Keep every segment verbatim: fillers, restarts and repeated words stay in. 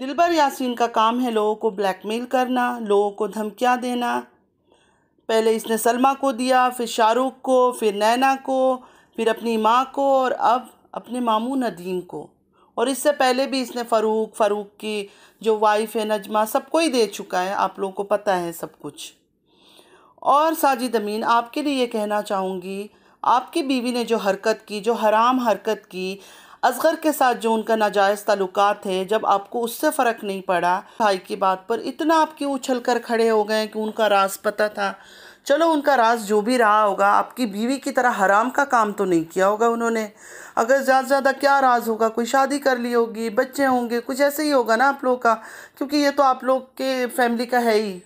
दिलबर यासीन का काम है लोगों को ब्लैकमेल करना, लोगों को धमकियाँ देना। पहले इसने सलमा को दिया, फिर शाहरुख को, फिर नैना को, फिर अपनी माँ को और अब अपने मामू नदीम को। और इससे पहले भी इसने फारूक फारूक की जो वाइफ है नजमा, सबको ही दे चुका है। आप लोगों को पता है सब कुछ। और साजिद अमीन, आपके लिए ये कहना चाहूँगी, आपकी बीवी ने जो हरकत की, जो हराम हरकत की, असगर के साथ जो उनका नाजायज़ ताल्लुकात है, जब आपको उससे फ़र्क नहीं पड़ा, भाई की बात पर इतना आप क्यों उछल कर खड़े हो गए कि उनका राज पता था। चलो उनका राज जो भी रहा होगा, आपकी बीवी की तरह हराम का काम तो नहीं किया होगा उन्होंने। अगर ज़्यादा ज़्यादा क्या राज होगा, कोई शादी कर ली होगी, बच्चे होंगे, कुछ ऐसे ही होगा ना आप लोगों का, क्योंकि ये तो आप लोग के फैमिली का है ही,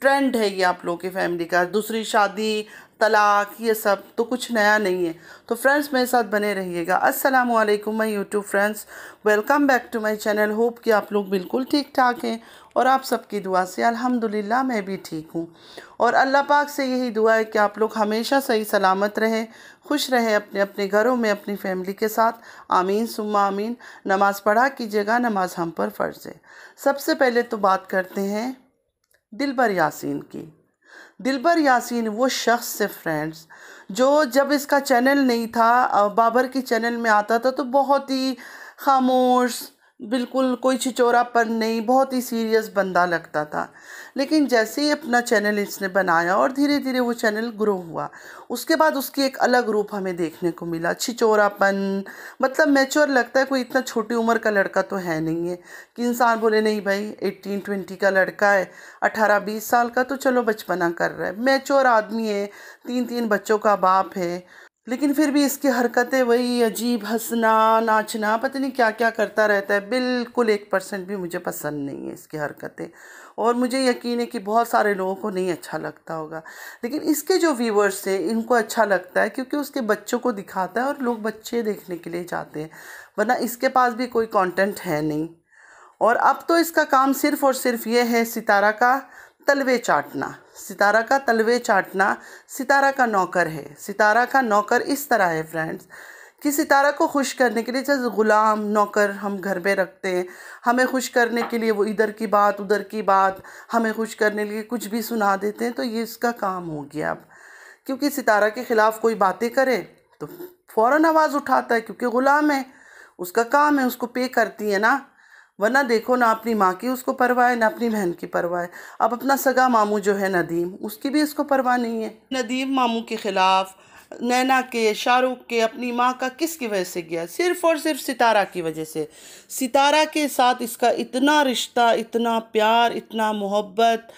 ट्रेंड है ये आप लोगों की फैमिली का, दूसरी शादी, तलाक, ये सब तो कुछ नया नहीं है। तो फ्रेंड्स मेरे साथ बने रहिएगा। अस्सलामु अलैकुम my YouTube friends, welcome back to my channel. Hope कि आप लोग बिल्कुल ठीक ठाक हैं और आप सबकी दुआ से अल्हम्दुलिल्लाह मैं भी ठीक हूँ। और अल्लाह पाक से यही दुआ है कि आप लोग हमेशा सही सलामत रहें, खुश रहें अपने अपने घरों में, अपनी फैमिली के साथ। आमीन सुम्मा आमीन। नमाज़ पढ़ा कीजिएगा, नमाज हम पर फ़र्ज़ है। सबसे पहले तो बात करते हैं दिलबर यासीन की। दिलबर यासीन वो शख्स से फ्रेंड्स जो जब इसका चैनल नहीं था, बाबर की चैनल में आता था, तो बहुत ही खामोश, बिल्कुल कोई छिचोरापन नहीं, बहुत ही सीरियस बंदा लगता था। लेकिन जैसे ही अपना चैनल इसने बनाया और धीरे धीरे वो चैनल ग्रो हुआ, उसके बाद उसकी एक अलग रूप हमें देखने को मिला। छिचोरापन मतलब मैच्योर लगता है, कोई इतना छोटी उम्र का लड़का तो है नहीं है कि इंसान बोले नहीं भाई एटीन ट्वेंटी का लड़का है, अट्ठारह बीस साल का तो चलो बचपना कर रहा है, मैच्योर आदमी है, तीन तीन बच्चों का बाप है। लेकिन फिर भी इसकी हरकतें वही अजीब, हंसना नाचना, पता नहीं क्या क्या करता रहता है। बिल्कुल एक परसेंट भी मुझे पसंद नहीं है इसकी हरकतें, और मुझे यकीन है कि बहुत सारे लोगों को नहीं अच्छा लगता होगा, लेकिन इसके जो व्यूवर्स हैं इनको अच्छा लगता है, क्योंकि उसके बच्चों को दिखाता है और लोग बच्चे देखने के लिए जाते हैं, वरना इसके पास भी कोई कॉन्टेंट है नहीं। और अब तो इसका काम सिर्फ़ और सिर्फ ये है सितारा का तलवे चाटना, सितारा का तलवे चाटना। सितारा का नौकर है, सितारा का नौकर इस तरह है फ्रेंड्स कि सितारा को खुश करने के लिए, जैसे ग़ुलाम नौकर हम घर में रखते हैं, हमें खुश करने के लिए वो इधर की बात उधर की बात हमें खुश करने के लिए कुछ भी सुना देते हैं। तो ये इसका काम हो गया अब, क्योंकि सितारा के ख़िलाफ़ कोई बातें करे तो फ़ौरन आवाज़ उठाता है, क्योंकि ग़ुलाम है, उसका काम है, उसको पे करती है ना। वरना देखो ना अपनी माँ की उसको परवाह है, ना अपनी बहन की परवाह है। अब अपना सगा मामू जो है नदीम, उसकी भी इसको परवाह नहीं है। नदीम मामू के ख़िलाफ़, नैना के, शाहरुख के, अपनी माँ का किसकी वजह से गया, सिर्फ़ और सिर्फ सितारा की वजह से। सितारा के साथ इसका इतना रिश्ता, इतना प्यार, इतना मोहब्बत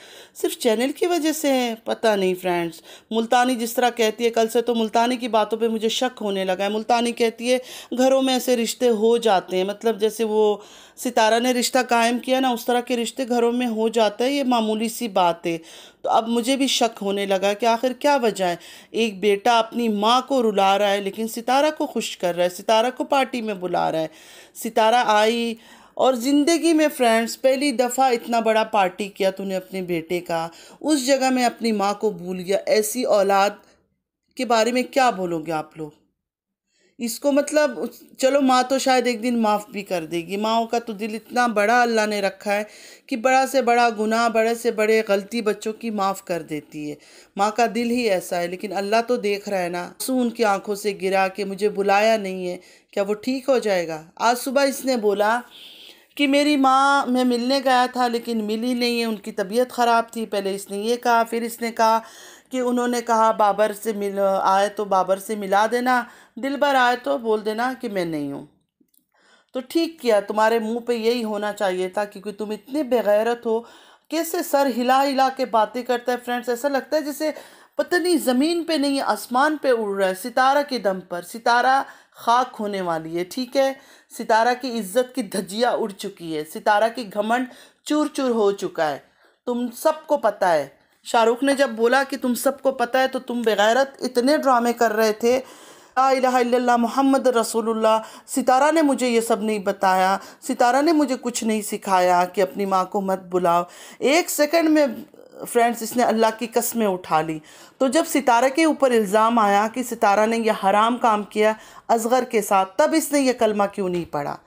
सिर्फ चैनल की वजह से है। पता नहीं फ्रेंड्स, मुल्तानी जिस तरह कहती है, कल से तो मुल्तानी की बातों पे मुझे शक होने लगा है। मुल्तानी कहती है घरों में ऐसे रिश्ते हो जाते हैं, मतलब जैसे वो सितारा ने रिश्ता कायम किया ना, उस तरह के रिश्ते घरों में हो जाता है, ये मामूली सी बात है। तो अब मुझे भी शक होने लगा कि आखिर क्या वजह है, एक बेटा अपनी माँ को रुला रहा है लेकिन सितारा को खुश कर रहा है, सितारा को पार्टी में बुला रहा है। सितारा आई और ज़िंदगी में फ्रेंड्स पहली दफ़ा इतना बड़ा पार्टी किया तूने अपने बेटे का, उस जगह में अपनी माँ को भूल गया। ऐसी औलाद के बारे में क्या बोलोगे आप लोग इसको, मतलब चलो माँ तो शायद एक दिन माफ़ भी कर देगी, माँओं का तो दिल इतना बड़ा अल्लाह ने रखा है कि बड़ा से बड़ा गुनाह, बड़े से बड़े गलती बच्चों की माफ़ कर देती है, माँ का दिल ही ऐसा है। लेकिन अल्लाह तो देख रहा है ना, आंसू उनकी आँखों से गिरा कि मुझे बुलाया नहीं है, क्या वो ठीक हो जाएगा। आज सुबह इसने बोला कि मेरी माँ मैं मिलने गया था लेकिन मिली नहीं है, उनकी तबीयत ख़राब थी, पहले इसने ये कहा। फिर इसने कहा कि उन्होंने कहा बाबर से मिल आए तो बाबर से मिला देना, दिलबर आए तो बोल देना कि मैं नहीं हूँ। तो ठीक किया, तुम्हारे मुंह पे यही होना चाहिए था, क्योंकि तुम इतने बेगैरत हो, कैसे सर हिला हिला के बातें करता है फ्रेंड्स, ऐसा लगता है जैसे पता नहीं ज़मीन पे नहीं आसमान पे उड़ रहा है। सितारा के दम पर सितारा खाक होने वाली है, ठीक है। सितारा की इज्जत की धज्जियाँ उड़ चुकी है, सितारा की घमंड चूर चूर हो चुका है, तुम सबको पता है। शाहरुख ने जब बोला कि तुम सबको पता है, तो तुम बेगैरत इतने ड्रामे कर रहे थे, ला इलाहा इल्लल्लाह मोहम्मद रसूलुल्लाह, सितारा ने मुझे ये सब नहीं बताया, सितारा ने मुझे कुछ नहीं सिखाया कि अपनी माँ को मत बुलाओ। एक सेकंड में फ्रेंड्स इसने अल्लाह की कसमें उठा ली। तो जब सितारा के ऊपर इल्ज़ाम आया कि सितारा ने यह हराम काम किया असगर के साथ, तब इसने यह कलमा क्यों नहीं पढ़ा।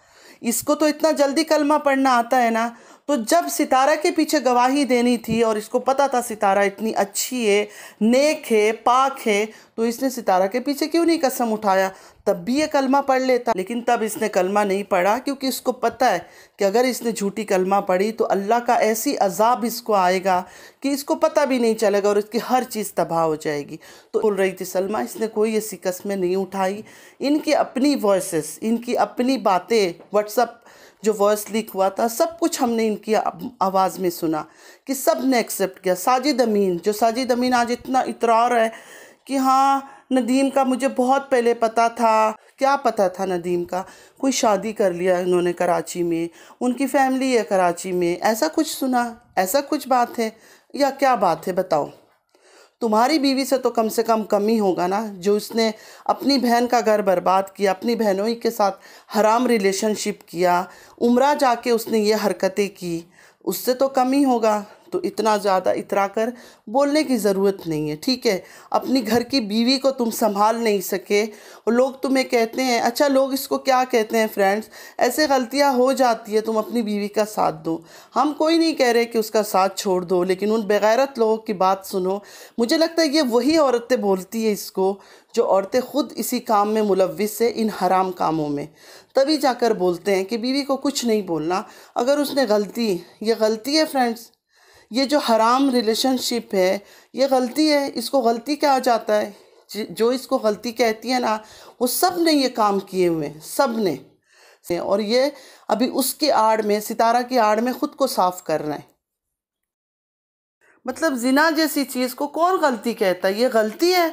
इसको तो इतना जल्दी कलमा पढ़ना आता है ना। तो जब सितारा के पीछे गवाही देनी थी और इसको पता था सितारा इतनी अच्छी है, नेक है, पाक है, तो इसने सितारा के पीछे क्यों नहीं कसम उठाया, तब भी ये कलमा पढ़ लेता। लेकिन तब इसने कलमा नहीं पढ़ा क्योंकि इसको पता है कि अगर इसने झूठी कलमा पढ़ी तो अल्लाह का ऐसी अजाब इसको आएगा कि इसको पता भी नहीं चलेगा और इसकी हर चीज़ तबाह हो जाएगी। तो बोल रही थी सलमा, इसने कोई ऐसी कसमें नहीं उठाई। इनकी अपनी वॉइसेस, इनकी अपनी बातें, व्हाट्सअप जो वॉइस लीक हुआ था, सब कुछ हमने इनकी आवाज़ में सुना कि सब ने एक्सेप्ट किया। साजिद अमीन, जो साजिद अमीन आज इतना इतरार है कि हाँ नदीम का मुझे बहुत पहले पता था। क्या पता था नदीम का? कोई शादी कर लिया इन्होंने कराची में, उनकी फैमिली है कराची में, ऐसा कुछ सुना। ऐसा कुछ बात है या क्या बात है बताओ? तुम्हारी बीवी से तो कम से कम कम ही होगा ना, जो उसने अपनी बहन का घर बर्बाद किया, अपनी बहनों के साथ हराम रिलेशनशिप किया, उम्रा जाके उसने ये हरकतें की, उससे तो कम ही होगा। तो इतना ज़्यादा इतरा कर बोलने की ज़रूरत नहीं है, ठीक है? अपनी घर की बीवी को तुम संभाल नहीं सके और लोग तुम्हें कहते हैं, अच्छा लोग इसको क्या कहते हैं फ्रेंड्स, ऐसे गलतियां हो जाती है, तुम अपनी बीवी का साथ दो। हम कोई नहीं कह रहे कि उसका साथ छोड़ दो, लेकिन उन बेगैरत लोगों की बात सुनो। मुझे लगता है ये वही औरतें बोलती है इसको, जो औरतें ख़ुद इसी काम में मुलविस है, इन हराम कामों में, तभी जाकर बोलते हैं कि बीवी को कुछ नहीं बोलना अगर उसने गलती। ये गलती है फ्रेंड्स, ये जो हराम रिलेशनशिप है ये गलती है। इसको गलती कहा जाता है, जो इसको गलती कहती है ना, वो सब ने ये काम किए हुए हैं, सब ने। और ये अभी उसकी आड़ में, सितारा की आड़ में ख़ुद को साफ़ कर रहे हैं। मतलब जिना जैसी चीज़ को कौन गलती कहता है? ये गलती है,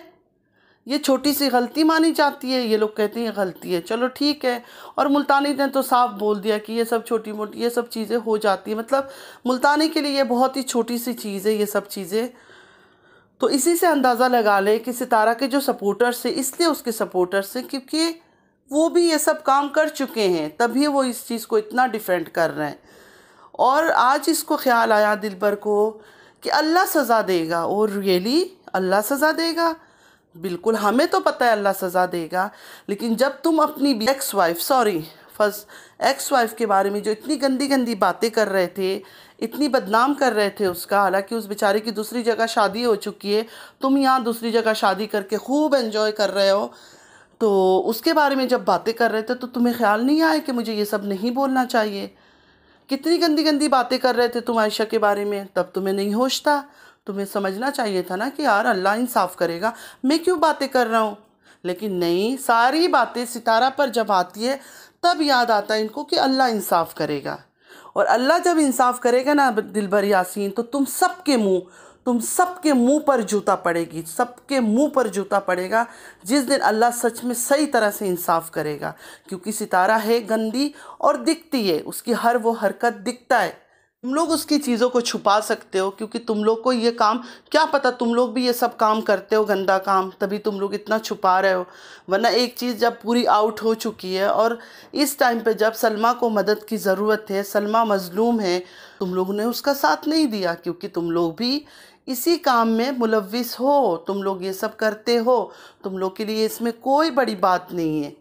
ये छोटी सी गलती मानी जाती है, ये लोग कहते हैं गलती है। चलो ठीक है। और मुल्तानी ने तो साफ बोल दिया कि ये सब छोटी मोटी ये सब चीज़ें हो जाती है, मतलब मुल्तानी के लिए ये बहुत ही छोटी सी चीज़ है ये सब चीज़ें। तो इसी से अंदाज़ा लगा ले कि सितारा के जो सपोर्टर्स है, इसलिए उसके सपोर्टर्स हैं क्योंकि वो भी ये सब काम कर चुके हैं, तभी वो इस चीज़ को इतना डिफेंड कर रहे हैं। और आज इसको ख्याल आया दिलबर को कि अल्लाह सज़ा देगा। और रियली अल्लाह सज़ा देगा? बिल्कुल, हमें तो पता है अल्लाह सज़ा देगा। लेकिन जब तुम अपनी ex wife sorry first ex wife के बारे में जो इतनी गंदी गंदी बातें कर रहे थे, इतनी बदनाम कर रहे थे उसका, हालांकि उस बेचारे की दूसरी जगह शादी हो चुकी है, तुम यहाँ दूसरी जगह शादी करके खूब एंजॉय कर रहे हो, तो उसके बारे में जब बातें कर रहे थे तो तुम्हें ख्याल नहीं आया कि मुझे ये सब नहीं बोलना चाहिए? कितनी गंदी गंदी बातें कर रहे थे तुम आयशा के बारे में, तब तुम्हें नहीं होश था? तुम्हें समझना चाहिए था ना कि यार अल्लाह इंसाफ़ करेगा, मैं क्यों बातें कर रहा हूँ। लेकिन नहीं, सारी बातें सितारा पर जब आती है तब याद आता है इनको कि अल्लाह इंसाफ़ करेगा। और अल्लाह जब इंसाफ़ करेगा ना दिलबर यासीन, तो तुम सब के मुँह तुम सब के मुँह पर जूता पड़ेगी, सबके मुँह पर जूता पड़ेगा जिस दिन अल्लाह सच में सही तरह से इंसाफ़ करेगा। क्योंकि सितारा है गंदी और दिखती है, उसकी हर वो हरकत दिखता है। तुम लोग उसकी चीज़ों को छुपा सकते हो क्योंकि तुम लोग को ये काम, क्या पता तुम लोग भी ये सब काम करते हो, गंदा काम, तभी तुम लोग इतना छुपा रहे हो। वरना एक चीज़ जब पूरी आउट हो चुकी है और इस टाइम पे जब सलमा को मदद की ज़रूरत है, सलमा मज़लूम है, तुम लोगों ने उसका साथ नहीं दिया क्योंकि तुम लोग भी इसी काम में मुलविस हो, तुम लोग ये सब करते हो, तुम लोग के लिए इसमें कोई बड़ी बात नहीं है।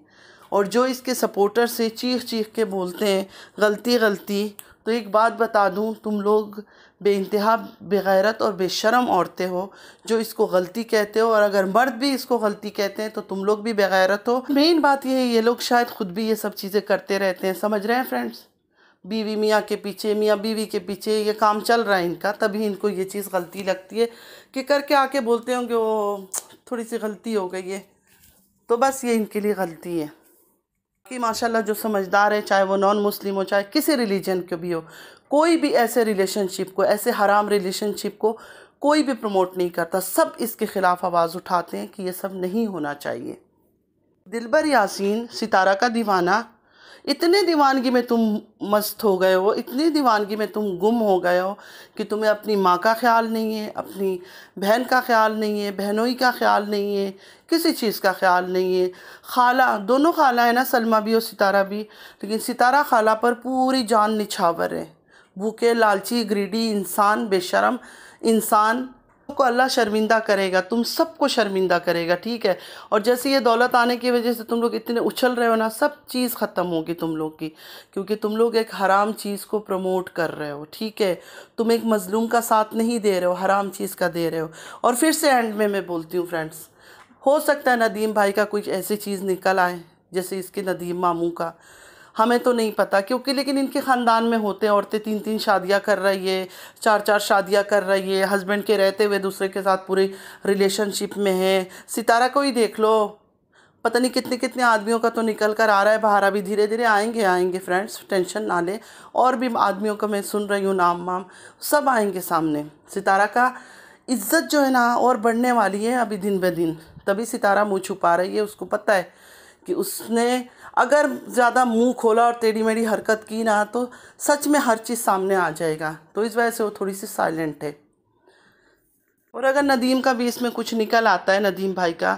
और जो इसके सपोर्टर से चीख चीख के बोलते हैं गलती गलती, तो एक बात बता दूं, तुम लोग बेइंतहा बेगैरत और बेशरम औरतें हो जो इसको गलती कहते हो। और अगर मर्द भी इसको गलती कहते हैं तो तुम लोग भी बेगैरत हो। मेन बात यह है, ये लोग शायद ख़ुद भी ये सब चीज़ें करते रहते हैं, समझ रहे हैं फ्रेंड्स? बीवी मियाँ के पीछे, मियाँ बीवी के पीछे ये काम चल रहा है इनका, तभी इनको ये चीज़ गलती लगती है कि करके आके बोलते होंगे वो थोड़ी सी गलती हो गई है, तो बस ये इनके लिए गलती है। कि माशाल्लाह जो समझदार है, चाहे वो नॉन मुस्लिम हो, चाहे किसी रिलीजन के भी हो, कोई भी ऐसे रिलेशनशिप को, ऐसे हराम रिलेशनशिप को कोई भी प्रमोट नहीं करता। सब इसके ख़िलाफ़ आवाज़ उठाते हैं कि ये सब नहीं होना चाहिए। दिलबर यासीन सितारा का दीवाना, इतने दीवानगी में तुम मस्त हो गए हो, इतनी दीवानगी में तुम गुम हो गए हो कि तुम्हें अपनी माँ का ख़्याल नहीं है, अपनी बहन का ख़्याल नहीं है, बहनोई का ख़्याल नहीं है, किसी चीज़ का ख़्याल नहीं है। खाला, दोनों खाला है ना, सलमा भी और सितारा भी, लेकिन सितारा खाला पर पूरी जान निछावर है। भूखे, लालची, ग्रीडी इंसान, बेशरम इंसान, को अल्लाह शर्मिंदा करेगा, तुम सबको शर्मिंदा करेगा, ठीक है। और जैसे ये दौलत आने की वजह से तुम लोग इतने उछल रहे हो ना, सब चीज़ ख़त्म होगी तुम लोग की, क्योंकि तुम लोग एक हराम चीज़ को प्रमोट कर रहे हो, ठीक है। तुम एक मज़लूम का साथ नहीं दे रहे हो, हराम चीज़ का दे रहे हो। और फिर से एंड में मैं बोलती हूँ फ्रेंड्स, हो सकता है नदीम भाई का कुछ ऐसी चीज़ निकल आए जैसे इसके नदीम मामू का, हमें तो नहीं पता क्योंकि, लेकिन इनके ख़ानदान में होते हैं औरतें तीन तीन शादियां कर रही है, चार चार शादियां कर रही है, हस्बैंड के रहते हुए दूसरे के साथ पूरी रिलेशनशिप में है। सितारा को ही देख लो, पता नहीं कितने कितने आदमियों का तो निकल कर आ रहा है बाहर, अभी धीरे धीरे आएंगे आएंगे फ्रेंड्स, टेंशन ना लें। और भी आदमियों का मैं सुन रही हूँ नाम वाम, सब आएंगे सामने। सितारा का इज़्ज़त जो है ना और बढ़ने वाली है अभी दिन ब दिन, तभी सितारा मुँह छुपा रही है। उसको पता है कि उसने अगर ज़्यादा मुंह खोला और टेढ़ी मेढ़ी हरकत की ना तो सच में हर चीज़ सामने आ जाएगा, तो इस वजह से वो थोड़ी सी साइलेंट है। और अगर नदीम का भी इसमें कुछ निकल आता है नदीम भाई का,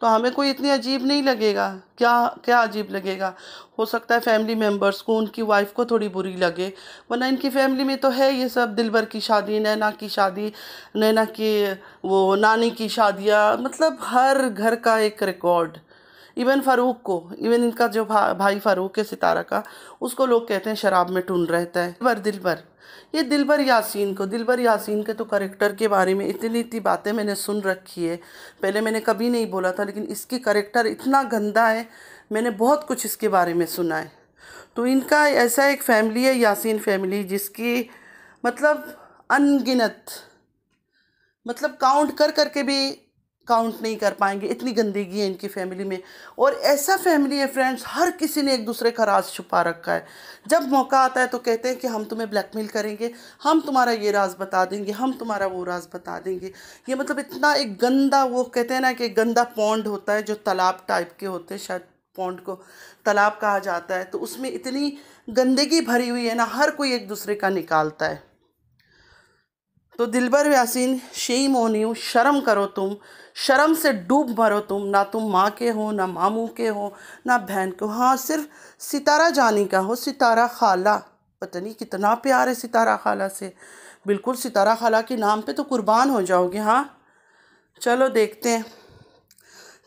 तो हमें कोई इतनी अजीब नहीं लगेगा। क्या क्या अजीब लगेगा, हो सकता है फैमिली मेम्बर्स को, उनकी वाइफ को थोड़ी बुरी लगे, वरना इनकी फैमिली में तो है ये सब। दिलबर की शादी, नैना की शादी, नैना की वो नानी की शादियाँ, मतलब हर घर का एक रिकॉर्ड। इवन फारूक को, इवन इनका जो भा, भाई फारूक है सितारा का, उसको लोग कहते हैं शराब में टून रहता है। दिलबर दिलबर ये दिलबर यासीन को, दिलबर यासीन के तो करेक्टर के बारे में इतनी इतनी बातें मैंने सुन रखी है, पहले मैंने कभी नहीं बोला था, लेकिन इसकी करेक्टर इतना गंदा है, मैंने बहुत कुछ इसके बारे में सुना है। तो इनका ऐसा एक फैमिली है यासीन फैमिली, जिसकी मतलब अनगिनत, मतलब काउंट कर कर के भी काउंट नहीं कर पाएंगे, इतनी गंदगी है इनकी फैमिली में। और ऐसा फैमिली है फ्रेंड्स, हर किसी ने एक दूसरे का राज छुपा रखा है। जब मौका आता है तो कहते हैं कि हम तुम्हें ब्लैकमेल करेंगे, हम तुम्हारा ये राज बता देंगे, हम तुम्हारा वो राज बता देंगे। ये मतलब इतना एक गंदा, वो कहते हैं ना कि गंदा पॉन्ड होता है, जो तालाब टाइप के होते हैं, शायद पॉन्ड को तालाब कहा जाता है। तो उसमें इतनी गंदगी भरी हुई है ना, हर कोई एक दूसरे का निकालता है। तो दिलबर यासीन, शेम होनी हो, शर्म करो, तुम शर्म से डूब मरो तुम, ना तुम माँ के हो, ना मामू के हो, ना बहन के हो। हाँ, सिर्फ सितारा जानी का हो, सितारा खाला, पता नहीं कितना प्यार है सितारा खाला से, बिल्कुल सितारा खाला के नाम पे तो कुर्बान हो जाओगे। हाँ चलो देखते हैं।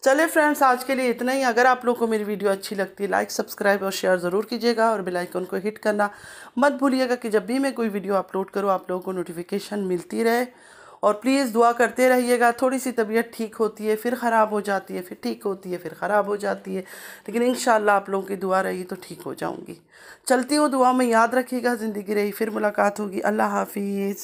चले फ्रेंड्स, आज के लिए इतना ही। अगर आप लोगों को मेरी वीडियो अच्छी लगती है, लाइक सब्सक्राइब और शेयर ज़रूर कीजिएगा, और बेल आइकन को हिट करना मत भूलिएगा कि जब भी मैं कोई वीडियो अपलोड करूँ आप लोगों को नोटिफिकेशन मिलती रहे। और प्लीज़ दुआ करते रहिएगा। थोड़ी सी तबीयत ठीक होती है, फिर ख़राब हो जाती है, फिर ठीक होती है, फिर ख़राब हो जाती है, लेकिन इंशाल्लाह आप लोगों की दुआ रही तो ठीक हो जाऊँगी। चलती हूँ, दुआ में याद रखिएगा, ज़िंदगी रही, फिर मुलाकात होगी। अल्लाह हाफिज़।